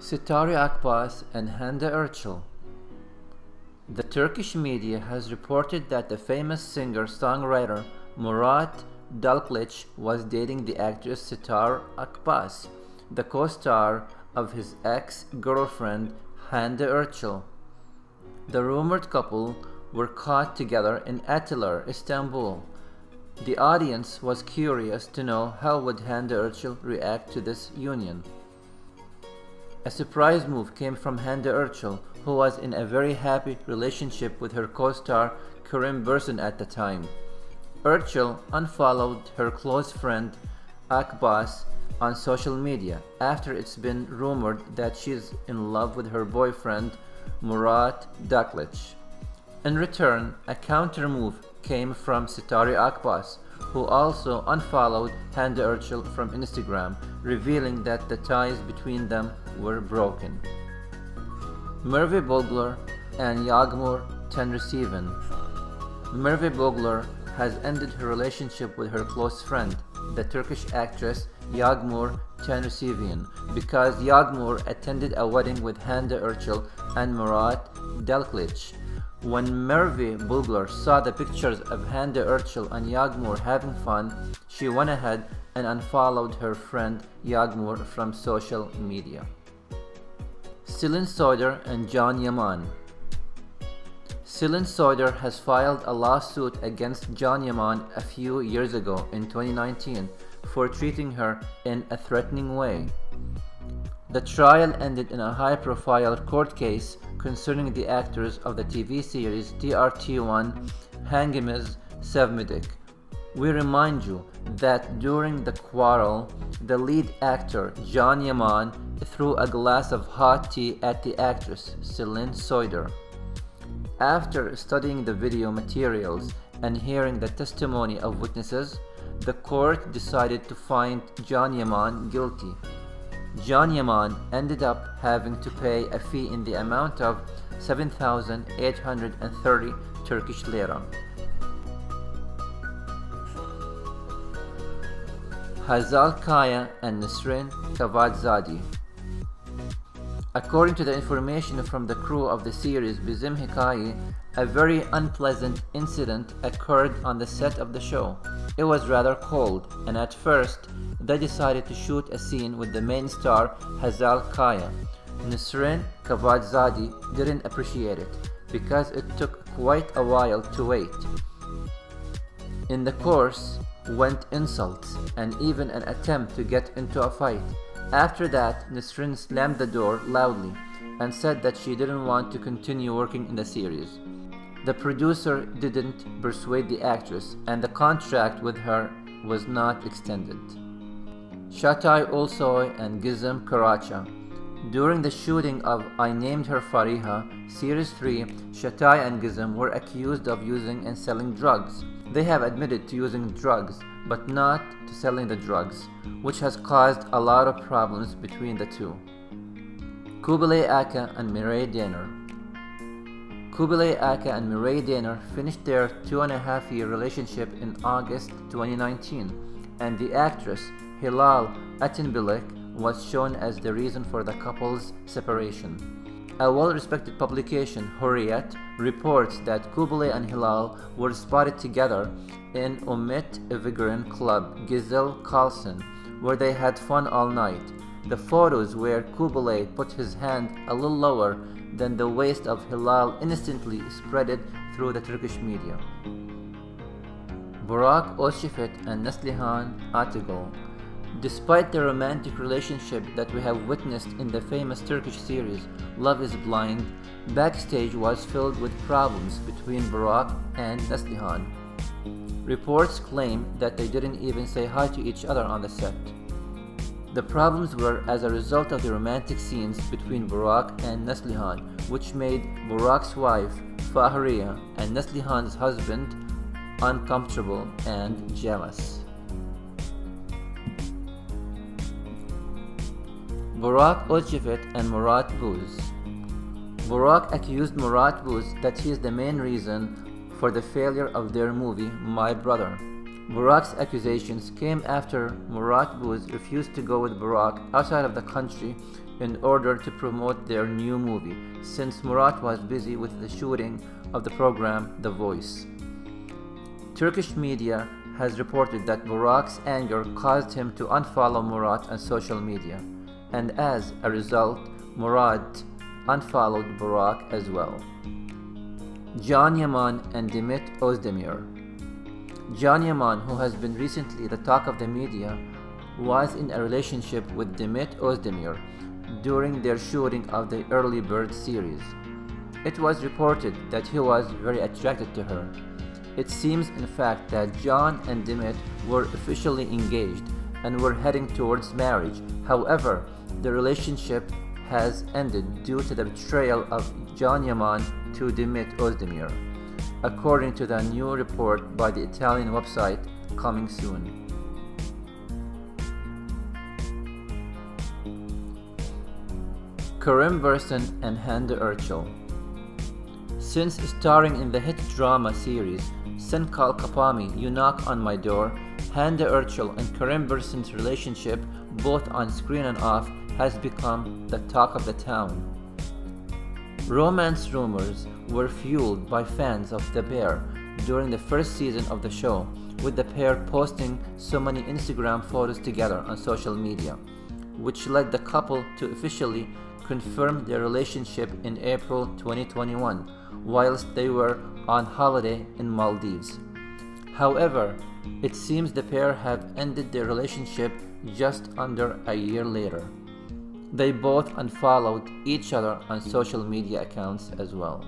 Sitari Akbas and Hande Erçel. The Turkish media has reported that the famous singer-songwriter Murat Dalkılıç was dating the actress Sitari Akbas, the co-star of his ex-girlfriend Hande Erçel. The rumored couple were caught together in Atiler, Istanbul. The audience was curious to know how would Hande Erçel react to this union. A surprise move came from Hande Erçel, who was in a very happy relationship with her co-star Kerem Bursin at the time. Erçel unfollowed her close friend Akbas on social media after it's been rumored that she's in love with her boyfriend Murat Dalkılıç. In return, a counter move came from Sitari Akbas, who also unfollowed Hande Erçel from Instagram, revealing that the ties between them were broken. Merve Bölüğür and Yagmur Tanrısevgen. Merve Bölüğür has ended her relationship with her close friend, the Turkish actress Yagmur Tanrısevgen, because Yagmur attended a wedding with Hande Erçel and Murat Dalkılıç. When Merve Bölüğür saw the pictures of Hande Erçel and Yagmur having fun, she went ahead and unfollowed her friend Yagmur from social media. Silin Soyer and Can Yaman. Silin Soyer has filed a lawsuit against Can Yaman a few years ago in 2019 for treating her in a threatening way. The trial ended in a high-profile court case concerning the actors of the TV series TRT1 Hangimiz Sevmedik. We remind you that during the quarrel, the lead actor Can Yaman threw a glass of hot tea at the actress Silin Soyer. After studying the video materials and hearing the testimony of witnesses, the court decided to find Can Yaman guilty. Can Yaman ended up having to pay a fee in the amount of 7,830 Turkish lira. Hazal Kaya and Nesrin Cavadzade. According to the information from the crew of the series Bizim Hikaye, a very unpleasant incident occurred on the set of the show. It was rather cold, and at first, they decided to shoot a scene with the main star Hazal Kaya. Nesrin Cavadzade didn't appreciate it, because it took quite a while to wait. In the course went insults, and even an attempt to get into a fight. After that, Nesrin slammed the door loudly, and said that she didn't want to continue working in the series. The producer didn't persuade the actress, and the contract with her was not extended. Şahtay Olsoy and Gizem Karaca. During the shooting of I Named Her Fahriye, Series 3, Şahtay and Gizem were accused of using and selling drugs. They have admitted to using drugs, but not to selling the drugs, which has caused a lot of problems between the two. Kubilay Aka and Mira Dinler. Kubilay Aka and Mira Dinler finished their 2.5-year relationship in August 2019, and the actress Hilal Altınbilek was shown as the reason for the couple's separation. A well-respected publication, Hurriyet, reports that Kubilay and Hilal were spotted together in Umit Evigran club, Gizel Carlson, where they had fun all night. The photos where Kubilay put his hand a little lower than the waist of Hilal instantly spread it through the Turkish media. Burak Özçivit and Neslihan Atagül. Despite the romantic relationship that we have witnessed in the famous Turkish series Love is Blind, backstage was filled with problems between Burak and Neslihan. Reports claim that they didn't even say hi to each other on the set. The problems were as a result of the romantic scenes between Burak and Neslihan, which made Burak's wife, Fahriye, and Neslihan's husband uncomfortable and jealous. Burak Özçivit and Murat Boz. Burak accused Murat Boz that he is the main reason for the failure of their movie My Brother. Burak's accusations came after Murat Boz refused to go with Burak outside of the country in order to promote their new movie, since Murat was busy with the shooting of the program The Voice. Turkish media has reported that Burak's anger caused him to unfollow Murat on social media, and as a result, Murat unfollowed Burak as well. Can Yaman and Demet Özdemir. Can Yaman, who has been recently the talk of the media, was in a relationship with Demet Özdemir during their shooting of the Early Bird series. It was reported that he was very attracted to her. It seems in fact that Can and Demet were officially engaged and were heading towards marriage. However, the relationship has ended due to the betrayal of Can Yaman to Demet Özdemir, according to the new report by the Italian website Coming Soon. Kerem Bursin and Hande Erçel. Since starring in the hit drama series Sen Kal Kapama, You Knock on My Door, Hande Erçel and Kerem Bursin's relationship, both on screen and off, has become the talk of the town. Romance rumors were fueled by fans of the pair during the first season of the show, with the pair posting so many Instagram photos together on social media, which led the couple to officially confirm their relationship in April 2021 whilst they were on holiday in Maldives. However, it seems the pair have ended their relationship just under a year later. They both unfollowed each other on social media accounts as well.